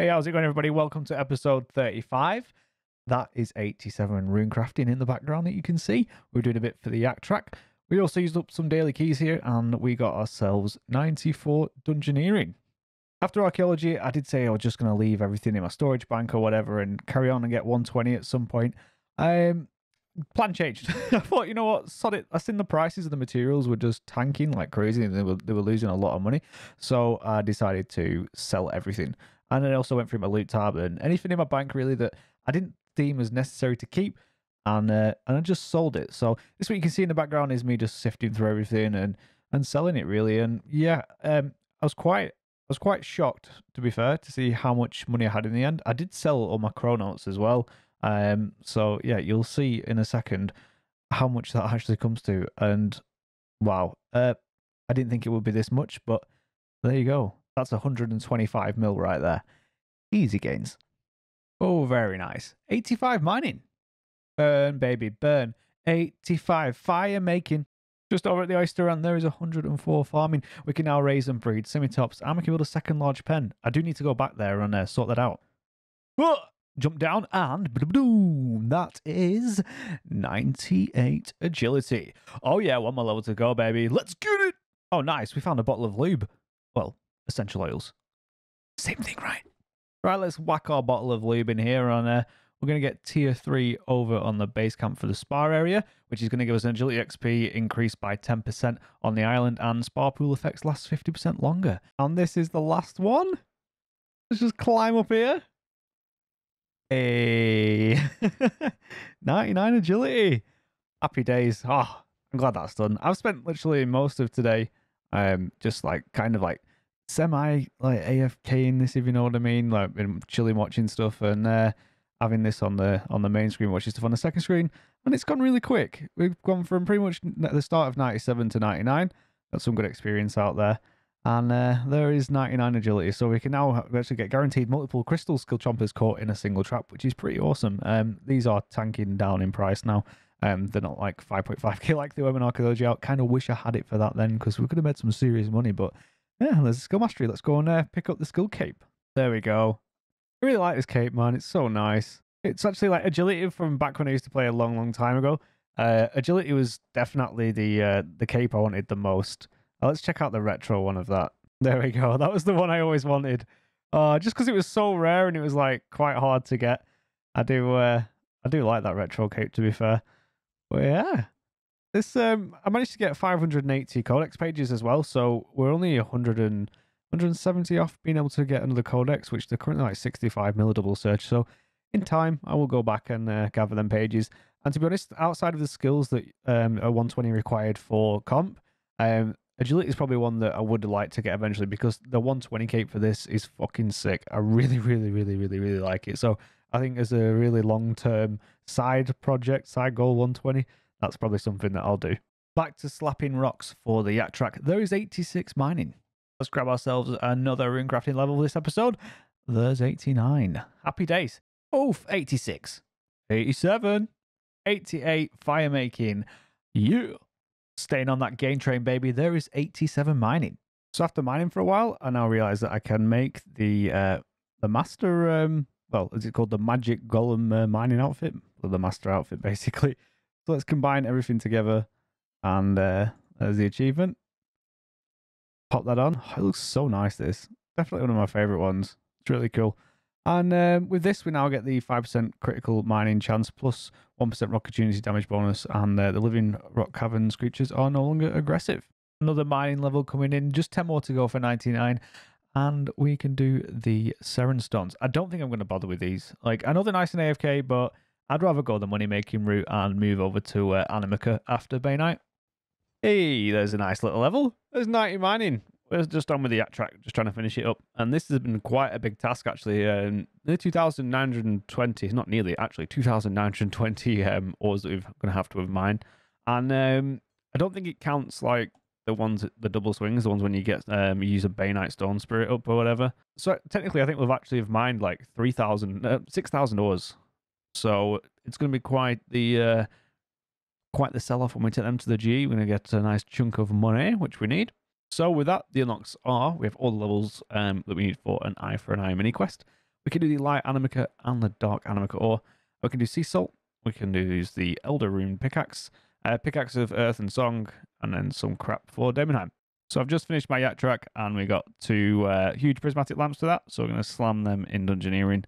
Hey, how's it going, everybody? Welcome to episode 35. That is 87 runecrafting in the background that you can see. We're doing a bit for the Yak track. We also used up some daily keys here, and we got ourselves 94 dungeoneering. After archaeology, I did say I was just going to leave everything in my storage bank or whatever and carry on and get 120 at some point. Plan changed. I thought, you know what, sod it. I seen the prices of the materials were just tanking like crazy, and they were losing a lot of money. So I decided to sell everything. And I also went through my loot tab and anything in my bank really that I didn't deem as necessary to keep, and I just sold it. So this is what you can see in the background is me just sifting through everything and selling it really. And yeah, I was quite shocked, to be fair, to see how much money I had in the end. I did sell all my chronauts as well. So yeah, you'll see in a second how much that actually comes to. And wow, I didn't think it would be this much, but there you go. That's 125 mil right there. Easy gains. Oh, very nice. 85 mining. Burn, baby, burn. 85 fire making. Just over at the oyster end, there is 104 farming. We can now raise and breed semitops. And we can build a second large pen. I do need to go back there and sort that out. Oh, jump down and boom. That is 98 agility. Oh yeah, one more level to go, baby. Let's get it. Oh, nice. We found a bottle of lube. Well, essential oils. Same thing, right? Right, let's whack our bottle of lube in here. We're going to get tier 3 over on the base camp for the spa area, which is going to give us an agility XP increase by 10% on the island, and spa pool effects last 50% longer. And this is the last one. Let's just climb up here. Hey. 99 agility. Happy days. Oh, I'm glad that's done. I've spent literally most of today just like kind of like semi like AFK in this, if you know what I mean, like been chilling watching stuff and having this on the main screen watching stuff on the second screen, and it's gone really quick. We've gone from pretty much the start of 97 to 99. That's some good experience out there, and there is 99 agility, so we can now actually get guaranteed multiple crystal skill chompers caught in a single trap, which is pretty awesome. These are tanking down in price now. They're not like 5.5k like they were when archaeology out. Kind of wish I had it for that then, because we could have made some serious money. But yeah, there's a skill mastery. Let's go and pick up the skill cape. There we go. I really like this cape, man. It's so nice. It's actually like agility from back when I used to play a long, long time ago. Agility was definitely the cape I wanted the most. Let's check out the retro one of that. There we go. That was the one I always wanted. Just because it was so rare and it was like quite hard to get. I do like that retro cape, to be fair. Well, yeah, this I managed to get 580 codex pages as well, so we're only 170 off being able to get another codex, which they're currently like 65 mil double search. So in time, I will go back and gather them pages. And to be honest, outside of the skills that are 120 required for comp, agility is probably one that I would like to get eventually, because the 120 cape for this is fucking sick. I really like it. So I think as a really long-term side project, side goal 120, that's probably something that I'll do. Back to slapping rocks for the Yak track. There is 86 mining. Let's grab ourselves another runecrafting level this episode. There's 89. Happy days. Oof, 86. 87. 88 fire making. Yeah. Staying on that gain train, baby. There is 87 mining. So after mining for a while, I now realize that I can make the master... well, is it called the magic golem mining outfit? Or the master outfit, basically. So let's combine everything together. And there's the achievement. Pop that on. Oh, it looks so nice, this. Definitely one of my favourite ones. It's really cool. And with this, we now get the 5% critical mining chance, plus 1% rock opportunity damage bonus. And the living rock caverns creatures are no longer aggressive. Another mining level coming in. Just 10 more to go for 99. And we can do the Seren Stones. I don't think I'm going to bother with these. Like, I know they're nice in AFK, but I'd rather go the money-making route and move over to Animica after Baynite. Hey, there's a nice little level. There's 90 mining. We're just on with the Yak track, just trying to finish it up. And this has been quite a big task, actually. Nearly 2,920, not nearly, actually, 2,920 ores that we're going to have mined. And I don't think it counts, like, the ones, the double swings, the ones when you get you use a Baynite Stone Spirit up or whatever. So technically, I think we've actually mined like 6,000 ores. So it's going to be quite the sell off when we take them to the G. We're going to get a nice chunk of money, which we need. So with that, the unlocks are we have all the levels that we need for an Eye for an Eye mini quest. We can do the Light Animica and the Dark Animica ore. We can do Sea Salt. We can use the Elder Rune Pickaxe, Pickaxe of Earth and Song, and then some crap for Daemonheim. So I've just finished my Yak track, and we got two huge Prismatic Lamps to that, so I'm going to slam them in Dungeoneering,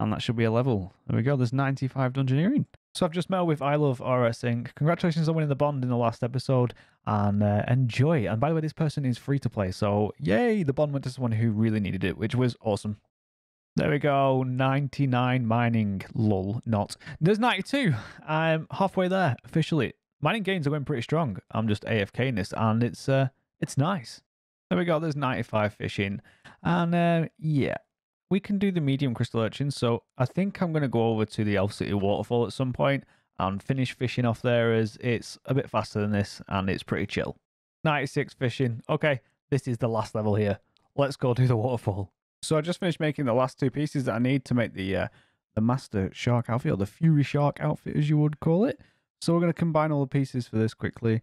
and that should be a level. There we go, there's 95 Dungeoneering. So I've just met with I Love RS Inc. Congratulations on winning the bond in the last episode, and enjoy. And by the way, this person is free to play, so yay, the bond went to someone who really needed it, which was awesome. There we go, 99 mining, lol, not. There's 92, I'm halfway there, officially. Mining gains are going pretty strong, I'm just AFK in this, and it's nice. There we go, there's 95 fishing, and yeah, we can do the medium crystal urchin, so I think I'm going to go over to the Elf City Waterfall at some point, and finish fishing off there as it's a bit faster than this, and it's pretty chill. 96 fishing, okay, this is the last level here, let's go do the waterfall. So I just finished making the last two pieces that I need to make the master shark outfit, or the fury shark outfit as you would call it. So we're going to combine all the pieces for this quickly.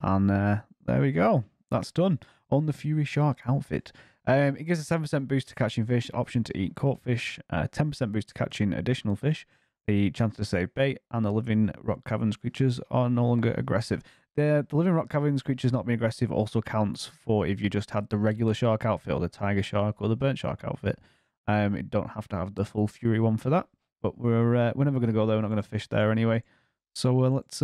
And there we go. That's done on the fury shark outfit. It gives a 7% boost to catching fish, option to eat caught fish, 10% boost to catching additional fish, the chance to save bait, and the living rock caverns creatures are no longer aggressive. The living rock caverns creatures not being aggressive also counts for if you just had the regular shark outfit or the tiger shark or the burnt shark outfit. You don't have to have the full fury one for that, but we're never going to go there. We're not going to fish there anyway. So let's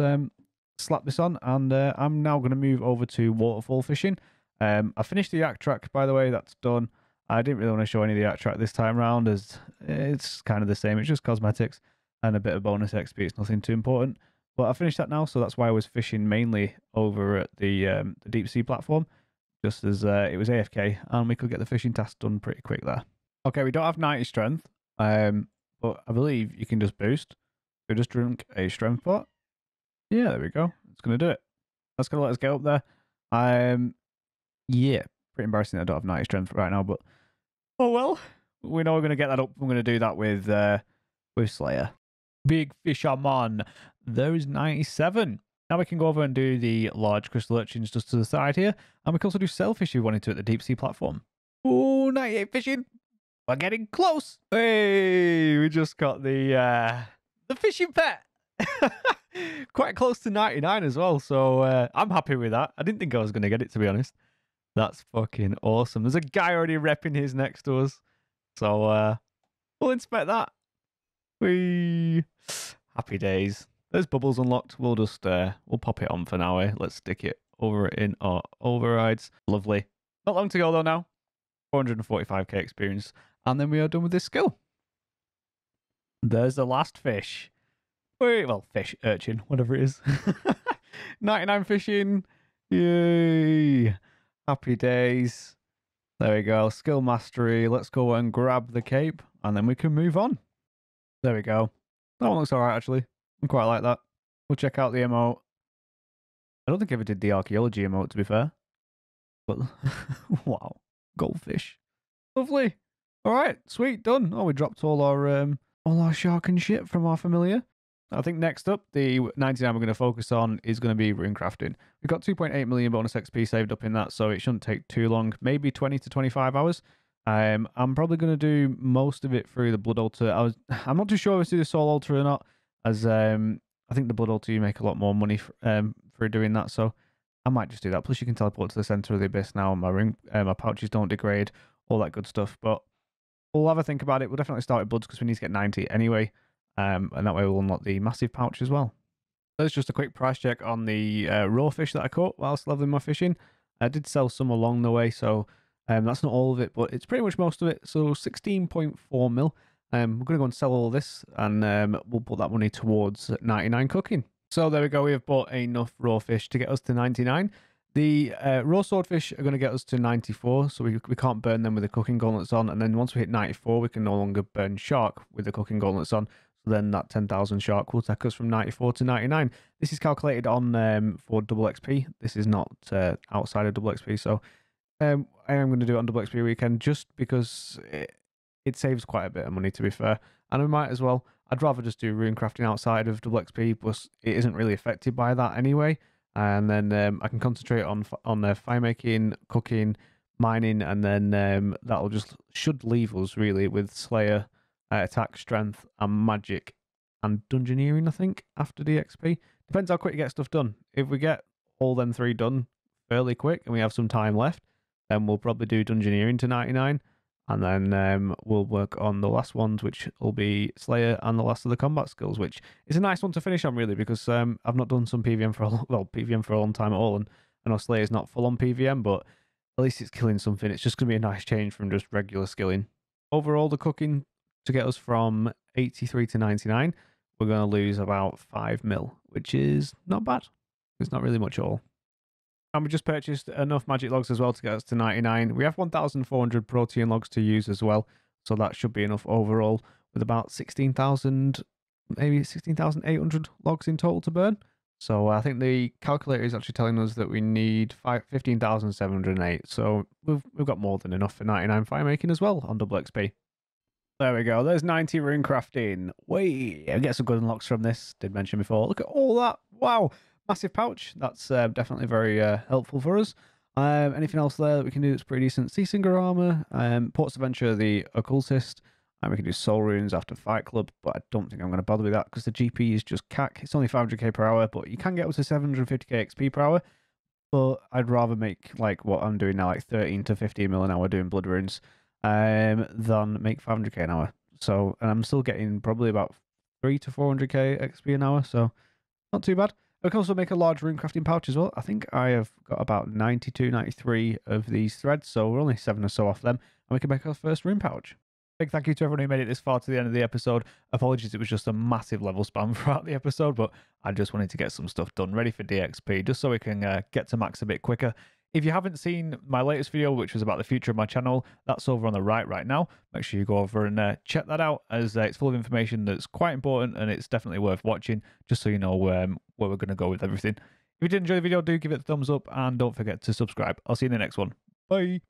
slap this on, and I'm now going to move over to waterfall fishing. I finished the Yak track, by the way. That's done. I didn't really want to show any of the Yak track this time round, as it's kind of the same. It's just cosmetics and a bit of bonus XP. It's nothing too important. But I finished that now, so that's why I was fishing mainly over at the deep sea platform, just as it was AFK, and we could get the fishing task done pretty quick there. Okay, we don't have 90 strength, but I believe you can just boost. We just drink a strength pot. Yeah, there we go. It's going to do it. That's going to let us get up there. Yeah, pretty embarrassing that I don't have 90 strength right now, but oh well. We know we're going to get that up. We're going to do that with Slayer. Big fisherman. There is 97. Now we can go over and do the large crystal urchins just to the side here. And we can also do sailfish if we wanted to at the deep sea platform. Ooh, 98 fishing. We're getting close. Hey, we just got the fishing pet. Quite close to 99 as well. So I'm happy with that. I didn't think I was going to get it, to be honest. That's fucking awesome. There's a guy already repping his next to us. So we'll inspect that. Whee! Happy days. Those bubbles unlocked. We'll just we'll pop it on for now, eh? Let's stick it over in our overrides. Lovely. Not long to go though now. 445k experience. And then we are done with this skill. There's the last fish. Wait, well, fish, urchin, whatever it is. 99 fishing. Yay. Happy days. There we go. Skill mastery. Let's go and grab the cape and then we can move on. There we go. That one looks alright, actually. I quite like that. We'll check out the emote. I don't think I ever did the archaeology emote, to be fair. But, wow. Goldfish. Lovely. Alright, sweet, done. Oh, we dropped all our shark and shit from our familiar. I think next up, the 99 we're going to focus on is going to be rune crafting. We've got 2.8 million bonus XP saved up in that, so it shouldn't take too long. Maybe 20 to 25 hours. I'm probably going to do most of it through the Blood Altar. I'm not too sure if it's through the Soul Altar or not, as I think the Blood Altar you make a lot more money for doing that, so I might just do that. Plus you can teleport to the centre of the abyss now, and my pouches don't degrade, all that good stuff, but we'll have a think about it. We'll definitely start with Bloods because we need to get 90 anyway, and that way we'll unlock the massive pouch as well. That's just a quick price check on the raw fish that I caught whilst leveling my fishing. I did sell some along the way, so... that's not all of it, but it's pretty much most of it. So 16.4 mil. We're going to go and sell all this, and we'll put that money towards 99 cooking. So there we go. We have bought enough raw fish to get us to 99. The raw swordfish are going to get us to 94, so we can't burn them with the cooking gauntlets on. And then once we hit 94, we can no longer burn shark with the cooking gauntlets on. So then that 10,000 shark will take us from 94 to 99. This is calculated on for double XP. This is not outside of double XP, so... I am going to do it on double XP weekend just because it saves quite a bit of money, to be fair. And I might as well. I'd rather just do rune crafting outside of double XP, but it isn't really affected by that anyway. And then I can concentrate on fire making, cooking, mining, and then that'll just should leave us really with Slayer attack, strength, and magic, and dungeoneering, I think, after the XP. Depends how quick you get stuff done. If we get all them three done fairly quick and we have some time left, then we'll probably do dungeoneering to 99, and then we'll work on the last ones, which will be Slayer and the last of the combat skills, which is a nice one to finish on, really, because I've not done some PVM for a, well, PVM for a long time at all, and I know Slayer's not full on PVM, but at least it's killing something. It's just going to be a nice change from just regular skilling. Overall, the cooking to get us from 83 to 99, we're going to lose about 5 mil, which is not bad. It's not really much at all. And we just purchased enough magic logs as well to get us to 99. We have 1,400 protein logs to use as well, so that should be enough overall, with about 16,000, maybe 16,800 logs in total to burn. So I think the calculator is actually telling us that we need 15,708. So we've got more than enough for 99 fire making as well on double XP. There we go. There's 90 rune crafting. Wait, I get some good unlocks from this. Did mention before. Look at all that. Wow. Massive pouch. That's definitely very helpful for us. Anything else there that we can do that's pretty decent? Seasinger armor, Ports Adventure, the Occultist, and we can do soul runes after Fight Club, but I don't think I'm going to bother with that because the GP is just cack. It's only 500k per hour, but you can get up to 750k XP per hour. But I'd rather make like what I'm doing now, like 13 to 15 mil an hour doing blood runes, than make 500k an hour. So, and I'm still getting probably about 3 to 400k XP an hour, so not too bad. I can also make a large rune crafting pouch as well. I think I have got about 92, 93 of these threads, so we're only 7 or so off them, and we can make our first rune pouch. Big thank you to everyone who made it this far to the end of the episode. Apologies, it was just a massive level spam throughout the episode, but I just wanted to get some stuff done ready for DXP, just so we can get to max a bit quicker. If you haven't seen my latest video, which was about the future of my channel, that's over on the right now. Make sure you go over and check that out, as it's full of information that's quite important, and it's definitely worth watching, just so you know where we're going to go with everything. If you did enjoy the video, do give it a thumbs up, and don't forget to subscribe. I'll see you in the next one. Bye!